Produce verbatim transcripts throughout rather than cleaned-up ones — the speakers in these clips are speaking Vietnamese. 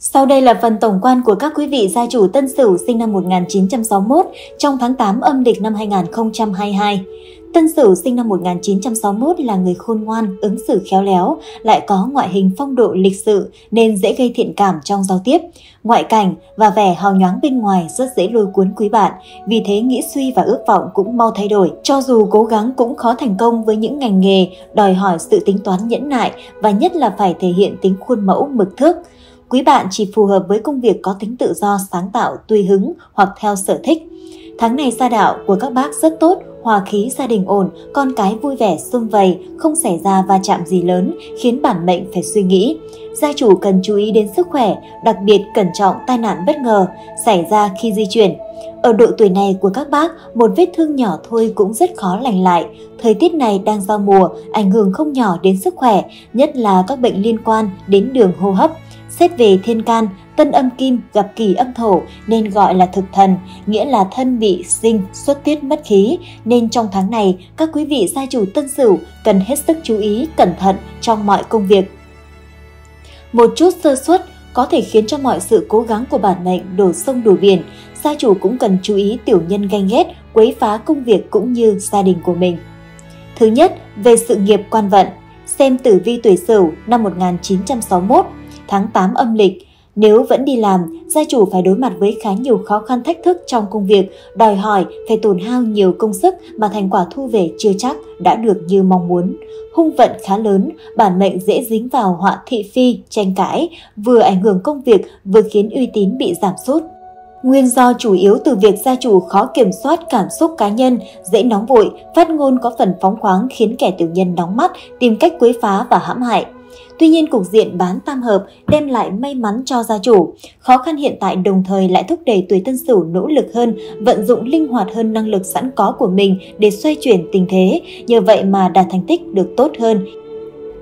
Sau đây là phần tổng quan của các quý vị gia chủ Tân Sửu sinh năm một nghìn chín trăm sáu mươi mốt trong tháng tám âm lịch năm hai nghìn không trăm hai mươi hai. Tân Sửu sinh năm một nghìn chín trăm sáu mươi mốt là người khôn ngoan, ứng xử khéo léo, lại có ngoại hình phong độ lịch sự nên dễ gây thiện cảm trong giao tiếp. Ngoại cảnh và vẻ hào nhoáng bên ngoài rất dễ lôi cuốn quý bạn, vì thế nghĩ suy và ước vọng cũng mau thay đổi. Cho dù cố gắng cũng khó thành công với những ngành nghề đòi hỏi sự tính toán nhẫn nại và nhất là phải thể hiện tính khuôn mẫu mực thước. Quý bạn chỉ phù hợp với công việc có tính tự do, sáng tạo, tùy hứng hoặc theo sở thích. Tháng này gia đạo của các bác rất tốt, hòa khí gia đình ổn, con cái vui vẻ sum vầy, không xảy ra va chạm gì lớn, khiến bản mệnh phải suy nghĩ. Gia chủ cần chú ý đến sức khỏe, đặc biệt cẩn trọng tai nạn bất ngờ xảy ra khi di chuyển. Ở độ tuổi này của các bác, một vết thương nhỏ thôi cũng rất khó lành lại. Thời tiết này đang giao mùa, ảnh hưởng không nhỏ đến sức khỏe, nhất là các bệnh liên quan đến đường hô hấp. Xét về thiên can, tân âm kim gặp kỷ âm thổ nên gọi là thực thần, nghĩa là thân bị sinh, xuất tiết mất khí. Nên trong tháng này, các quý vị gia chủ Tân Sửu cần hết sức chú ý, cẩn thận trong mọi công việc. Một chút sơ suất có thể khiến cho mọi sự cố gắng của bản mệnh đổ sông đổ biển. Gia chủ cũng cần chú ý tiểu nhân ganh ghét, quấy phá công việc cũng như gia đình của mình. Thứ nhất, về sự nghiệp quan vận. Xem tử vi tuổi Sửu năm một nghìn chín trăm sáu mươi mốt. Tháng tám âm lịch, nếu vẫn đi làm, gia chủ phải đối mặt với khá nhiều khó khăn thách thức trong công việc, đòi hỏi phải tốn hao nhiều công sức mà thành quả thu về chưa chắc đã được như mong muốn. Hung vận khá lớn, bản mệnh dễ dính vào họa thị phi, tranh cãi, vừa ảnh hưởng công việc vừa khiến uy tín bị giảm sút. Nguyên do chủ yếu từ việc gia chủ khó kiểm soát cảm xúc cá nhân, dễ nóng vội, phát ngôn có phần phóng khoáng khiến kẻ tiểu nhân nóng mắt, tìm cách quấy phá và hãm hại. Tuy nhiên, cục diện bán tam hợp đem lại may mắn cho gia chủ. Khó khăn hiện tại đồng thời lại thúc đẩy tuổi Tân Sửu nỗ lực hơn, vận dụng linh hoạt hơn năng lực sẵn có của mình để xoay chuyển tình thế, nhờ vậy mà đạt thành tích được tốt hơn.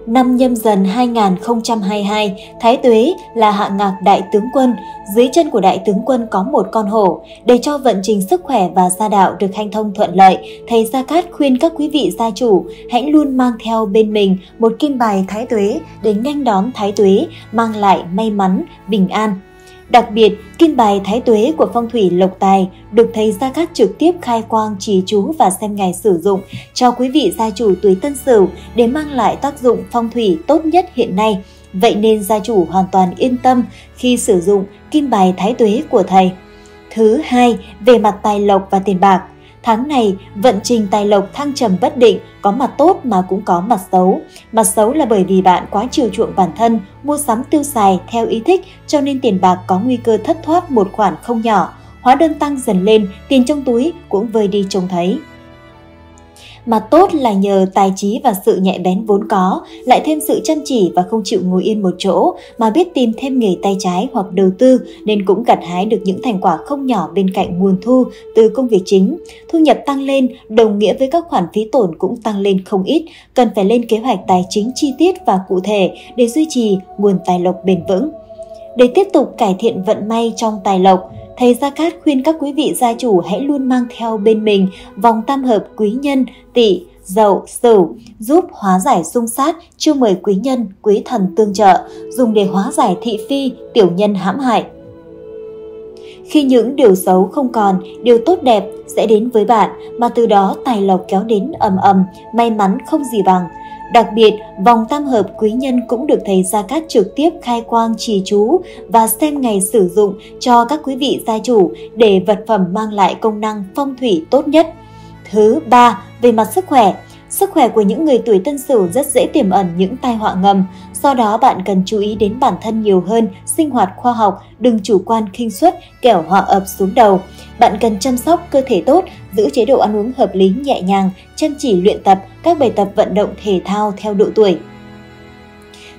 Năm Nhâm Dần hai nghìn không trăm hai mươi hai, Thái Tuế là hạ ngạc đại tướng quân, dưới chân của đại tướng quân có một con hổ. Để cho vận trình sức khỏe và gia đạo được hanh thông thuận lợi, thầy Gia Cát khuyên các quý vị gia chủ hãy luôn mang theo bên mình một kim bài Thái Tuế để nghênh đón Thái Tuế, mang lại may mắn, bình an. Đặc biệt, kim bài Thái Tuế của phong thủy Lộc Tài được thầy Gia Cát trực tiếp khai quang trì chú và xem ngày sử dụng cho quý vị gia chủ tuổi Tân Sửu để mang lại tác dụng phong thủy tốt nhất hiện nay. Vậy nên gia chủ hoàn toàn yên tâm khi sử dụng kim bài Thái Tuế của thầy. Thứ hai, về mặt tài lộc và tiền bạc. Tháng này, vận trình tài lộc thăng trầm bất định, có mặt tốt mà cũng có mặt xấu. Mặt xấu là bởi vì bạn quá chiều chuộng bản thân, mua sắm tiêu xài theo ý thích, cho nên tiền bạc có nguy cơ thất thoát một khoản không nhỏ. Hóa đơn tăng dần lên, tiền trong túi cũng vơi đi trông thấy. Mặt tốt là nhờ tài trí và sự nhạy bén vốn có, lại thêm sự chăm chỉ và không chịu ngồi yên một chỗ, mà biết tìm thêm nghề tay trái hoặc đầu tư nên cũng gặt hái được những thành quả không nhỏ bên cạnh nguồn thu từ công việc chính. Thu nhập tăng lên đồng nghĩa với các khoản phí tổn cũng tăng lên không ít, cần phải lên kế hoạch tài chính chi tiết và cụ thể để duy trì nguồn tài lộc bền vững. Để tiếp tục cải thiện vận may trong tài lộc, thầy Gia Cát khuyên các quý vị gia chủ hãy luôn mang theo bên mình vòng tam hợp quý nhân, Tỵ, Dậu, Sửu, giúp hóa giải xung sát, chiêu mời quý nhân, quý thần tương trợ, dùng để hóa giải thị phi, tiểu nhân hãm hại. Khi những điều xấu không còn, điều tốt đẹp sẽ đến với bạn, mà từ đó tài lộc kéo đến ầm ầm, may mắn không gì bằng. Đặc biệt, vòng tam hợp quý nhân cũng được thầy Gia Cát trực tiếp khai quang trì chú và xem ngày sử dụng cho các quý vị gia chủ để vật phẩm mang lại công năng phong thủy tốt nhất. Thứ ba, về mặt sức khỏe. Sức khỏe của những người tuổi Tân Sửu rất dễ tiềm ẩn những tai họa ngầm, do đó bạn cần chú ý đến bản thân nhiều hơn, sinh hoạt khoa học, đừng chủ quan khinh suất, kẻo họa ập xuống đầu. Bạn cần chăm sóc cơ thể tốt, giữ chế độ ăn uống hợp lý nhẹ nhàng, chăm chỉ luyện tập các bài tập vận động thể thao theo độ tuổi.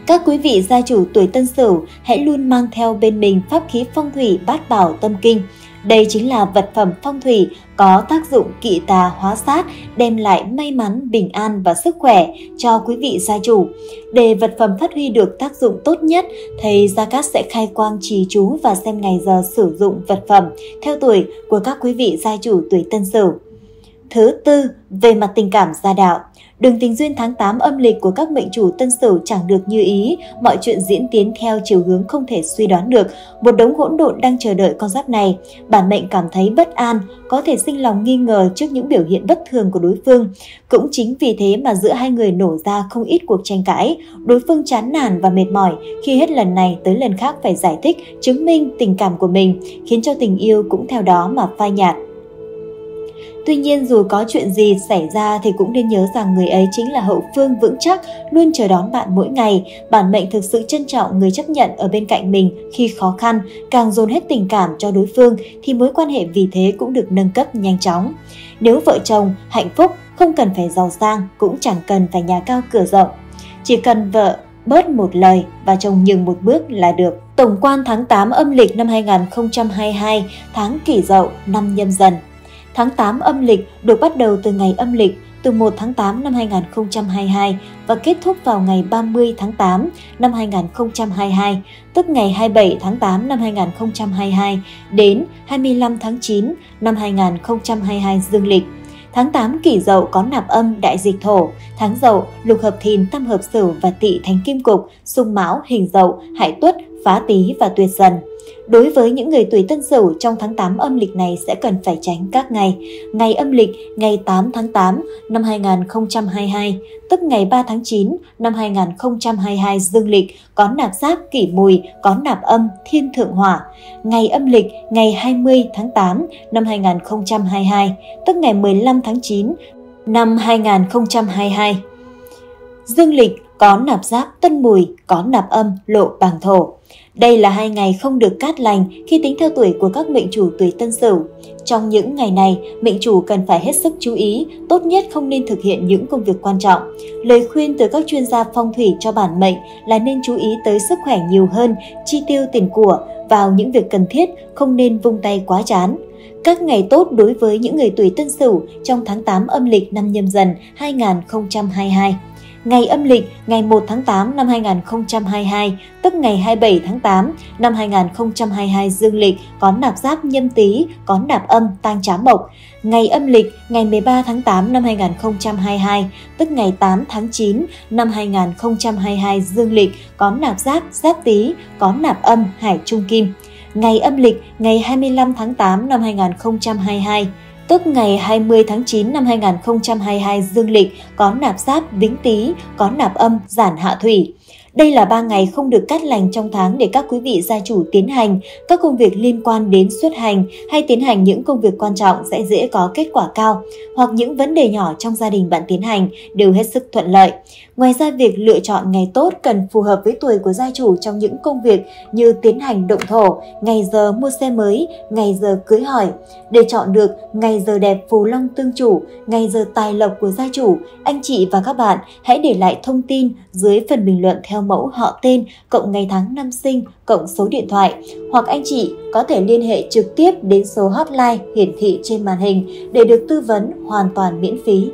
Các quý vị gia chủ tuổi Tân Sửu hãy luôn mang theo bên mình pháp khí phong thủy Bát Bảo Tâm Kinh. Đây chính là vật phẩm phong thủy có tác dụng kỵ tà hóa sát, đem lại may mắn, bình an và sức khỏe cho quý vị gia chủ. Để vật phẩm phát huy được tác dụng tốt nhất, thầy Gia Cát sẽ khai quang trì chú và xem ngày giờ sử dụng vật phẩm theo tuổi của các quý vị gia chủ tuổi Tân Sửu. Thứ tư, về mặt tình cảm gia đạo. Đường tình duyên tháng tám âm lịch của các mệnh chủ Tân Sửu chẳng được như ý, mọi chuyện diễn tiến theo chiều hướng không thể suy đoán được, một đống hỗn độn đang chờ đợi con giáp này. Bản mệnh cảm thấy bất an, có thể sinh lòng nghi ngờ trước những biểu hiện bất thường của đối phương. Cũng chính vì thế mà giữa hai người nổ ra không ít cuộc tranh cãi, đối phương chán nản và mệt mỏi khi hết lần này tới lần khác phải giải thích, chứng minh tình cảm của mình, khiến cho tình yêu cũng theo đó mà phai nhạt. Tuy nhiên, dù có chuyện gì xảy ra thì cũng nên nhớ rằng người ấy chính là hậu phương vững chắc, luôn chờ đón bạn mỗi ngày. Bản mệnh thực sự trân trọng người chấp nhận ở bên cạnh mình khi khó khăn, càng dồn hết tình cảm cho đối phương thì mối quan hệ vì thế cũng được nâng cấp nhanh chóng. Nếu vợ chồng, hạnh phúc không cần phải giàu sang, cũng chẳng cần phải nhà cao cửa rộng. Chỉ cần vợ bớt một lời và chồng nhường một bước là được. Tổng quan tháng tám âm lịch năm hai nghìn không trăm hai mươi hai, tháng Kỷ Dậu, năm Nhâm Dần. Tháng tám âm lịch được bắt đầu từ ngày âm lịch từ mùng một tháng tám năm hai nghìn không trăm hai mươi hai và kết thúc vào ngày ba mươi tháng tám năm hai nghìn không trăm hai mươi hai, tức ngày hai mươi bảy tháng tám năm hai nghìn không trăm hai mươi hai đến hai mươi lăm tháng chín năm hai nghìn không trăm hai mươi hai dương lịch. Tháng tám Kỷ Dậu có nạp âm đại dịch Thổ, tháng Dậu lục hợp Thìn tam hợp Sửu và Tỵ thành kim cục, xung Mão hình Dậu, Hại Tuất, Phá Tý và Tuyệt Dần. Đối với những người tuổi Tân Sửu trong tháng tám âm lịch này sẽ cần phải tránh các ngày. Ngày âm lịch ngày tám tháng tám năm hai nghìn không trăm hai mươi hai, tức ngày ba tháng chín năm hai nghìn không trăm hai mươi hai dương lịch có nạp giáp Kỷ Mùi, có nạp âm Thiên Thượng Hỏa. Ngày âm lịch ngày hai mươi tháng tám năm hai nghìn không trăm hai mươi hai, tức ngày mười lăm tháng chín năm hai nghìn không trăm hai mươi hai. Dương lịch có nạp giáp Tân Mùi, có nạp âm Lộ Bàng Thổ. Đây là hai ngày không được cát lành khi tính theo tuổi của các mệnh chủ tuổi Tân Sửu. Trong những ngày này, mệnh chủ cần phải hết sức chú ý, tốt nhất không nên thực hiện những công việc quan trọng. Lời khuyên từ các chuyên gia phong thủy cho bản mệnh là nên chú ý tới sức khỏe nhiều hơn, chi tiêu tiền của vào những việc cần thiết, không nên vung tay quá chán. Các ngày tốt đối với những người tuổi Tân Sửu trong tháng tám âm lịch năm Nhâm Dần hai nghìn không trăm hai mươi hai. Ngày âm lịch ngày một tháng tám năm hai nghìn không trăm hai mươi hai, tức ngày hai mươi bảy tháng tám năm hai nghìn không trăm hai mươi hai dương lịch có nạp giáp Nhâm Tý, có nạp âm Tang Trá Mộc. Ngày âm lịch ngày mười ba tháng tám năm hai nghìn không trăm hai mươi hai, tức ngày tám tháng chín năm hai nghìn không trăm hai mươi hai dương lịch có nạp giáp Giáp Tý, có nạp âm Hải Trung Kim. Ngày âm lịch ngày hai mươi lăm tháng tám năm hai nghìn không trăm hai mươi hai, tức ngày hai mươi tháng chín năm hai nghìn không trăm hai mươi hai dương lịch có nạp giáp Bính Tý, có nạp âm Giản Hạ Thủy. Đây là ba ngày không được cát lành trong tháng để các quý vị gia chủ tiến hành các công việc liên quan đến xuất hành hay tiến hành những công việc quan trọng sẽ dễ có kết quả cao, hoặc những vấn đề nhỏ trong gia đình bạn tiến hành đều hết sức thuận lợi. Ngoài ra, việc lựa chọn ngày tốt cần phù hợp với tuổi của gia chủ trong những công việc như tiến hành động thổ, ngày giờ mua xe mới, ngày giờ cưới hỏi. Để chọn được ngày giờ đẹp phù long tương chủ, ngày giờ tài lộc của gia chủ, anh chị và các bạn hãy để lại thông tin dưới phần bình luận theo mẫu họ tên, cộng ngày tháng năm sinh, cộng số điện thoại, hoặc anh chị có thể liên hệ trực tiếp đến số hotline hiển thị trên màn hình để được tư vấn hoàn toàn miễn phí.